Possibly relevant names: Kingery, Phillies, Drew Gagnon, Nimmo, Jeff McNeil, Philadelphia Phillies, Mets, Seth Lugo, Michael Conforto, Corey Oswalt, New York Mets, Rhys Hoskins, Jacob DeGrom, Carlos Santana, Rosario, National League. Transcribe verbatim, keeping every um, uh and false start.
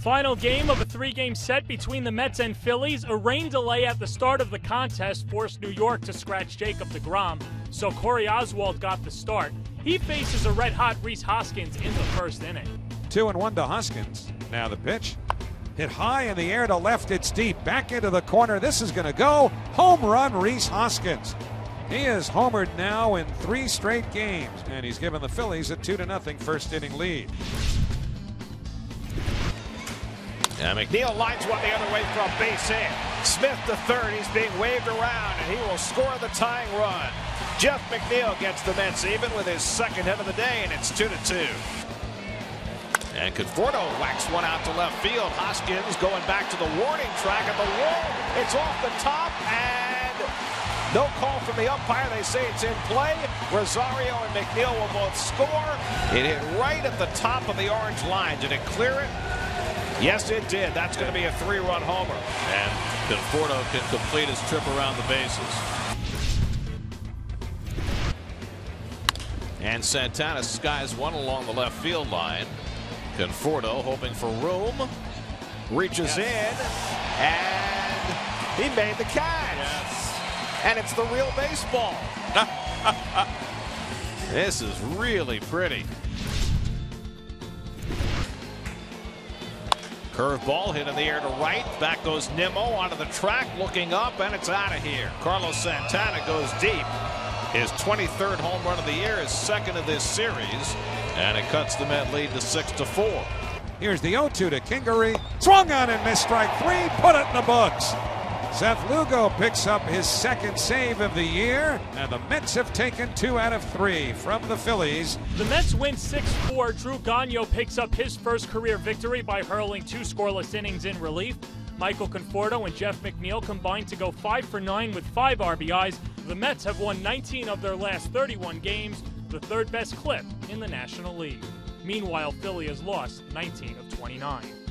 Final game of a three-game set between the Mets and Phillies. A rain delay at the start of the contest forced New York to scratch Jacob DeGrom, so Corey Oswalt got the start. He faces a red-hot Rhys Hoskins in the first inning. Two and one to Hoskins. Now the pitch. Hit high in the air to left. It's deep. Back into the corner. This is going to go. Home run, Rhys Hoskins. He is homered now in three straight games, and he's given the Phillies a two to nothing first inning lead. Now McNeil lines one the other way for a base hit. Smith to third. He's being waved around, and he will score the tying run. Jeff McNeil gets the Mets even with his second hit of the day, and it's two to two. And Conforto whacks one out to left field. Hoskins going back to the warning track at the wall. It's off the top, and no call from the umpire. They say it's in play. Rosario and McNeil will both score. It hit right at the top of the orange line. Did it clear it? Yes, it did. That's going to be a three-run homer. And Conforto can complete his trip around the bases. And Santana skies one along the left field line. Conforto hoping for room. Reaches yes. in. And he made the catch. Yes. And it's the real baseball. This is really pretty. Curve ball hit in the air to right. Back goes Nimmo onto the track, looking up, and it's out of here. Carlos Santana goes deep. His twenty-third home run of the year, his second of this series, and it cuts the Met lead to six to four. Here's the oh two to Kingery. Swung on and missed strike three. Put it in the books. Seth Lugo picks up his second save of the year, and the Mets have taken two out of three from the Phillies. The Mets win six four. Drew Gagnon picks up his first career victory by hurling two scoreless innings in relief. Michael Conforto and Jeff McNeil combined to go five for nine with five R B Is. The Mets have won nineteen of their last thirty-one games, the third best clip in the National League. Meanwhile, Philly has lost nineteen of twenty-nine.